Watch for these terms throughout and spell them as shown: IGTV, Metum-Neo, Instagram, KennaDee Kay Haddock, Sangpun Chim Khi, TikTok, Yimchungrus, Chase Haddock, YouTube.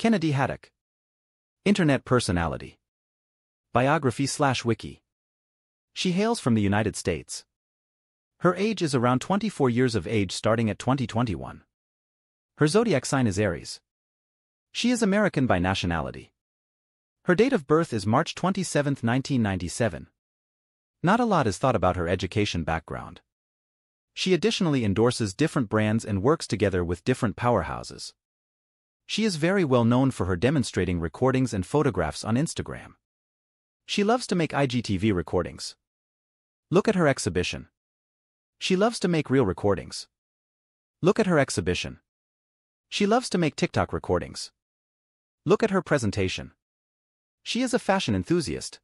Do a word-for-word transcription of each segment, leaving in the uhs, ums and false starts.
KennaDee Haddock, internet personality. Biography slash wiki. She hails from the United States. Her age is around twenty-four years of age starting at twenty twenty-one. Her zodiac sign is Aries. She is American by nationality. Her date of birth is March twenty-seventh nineteen ninety-seven. Not a lot is thought about her education background. She additionally endorses different brands and works together with different powerhouses. She is very well known for her demonstrating recordings and photographs on Instagram. She loves to make I G T V recordings. Look at her exhibition. She loves to make reel recordings. Look at her exhibition. She loves to make TikTok recordings. Look at her presentation. She is a fashion enthusiast.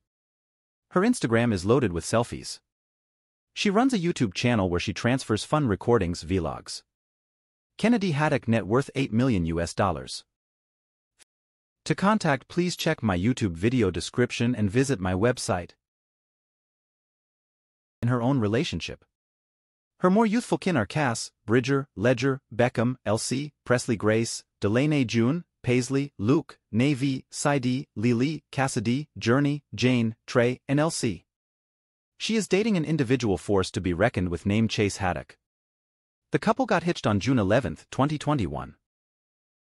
Her Instagram is loaded with selfies. She runs a YouTube channel where she transfers fun recordings vlogs. KennaDee Haddock net worth eight million U S dollars. To contact, please check my YouTube video description and visit my website. In her own relationship. Her more youthful kin are Cass, Bridger, Ledger, Beckham, L C, Presley Grace, Delaney June, Paisley, Luke, Navy, Sidee, Lily, Cassidy, Journey, Jane, Trey, and L C. She is dating an individual force to be reckoned with named Chase Haddock. The couple got hitched on June eleventh twenty twenty-one.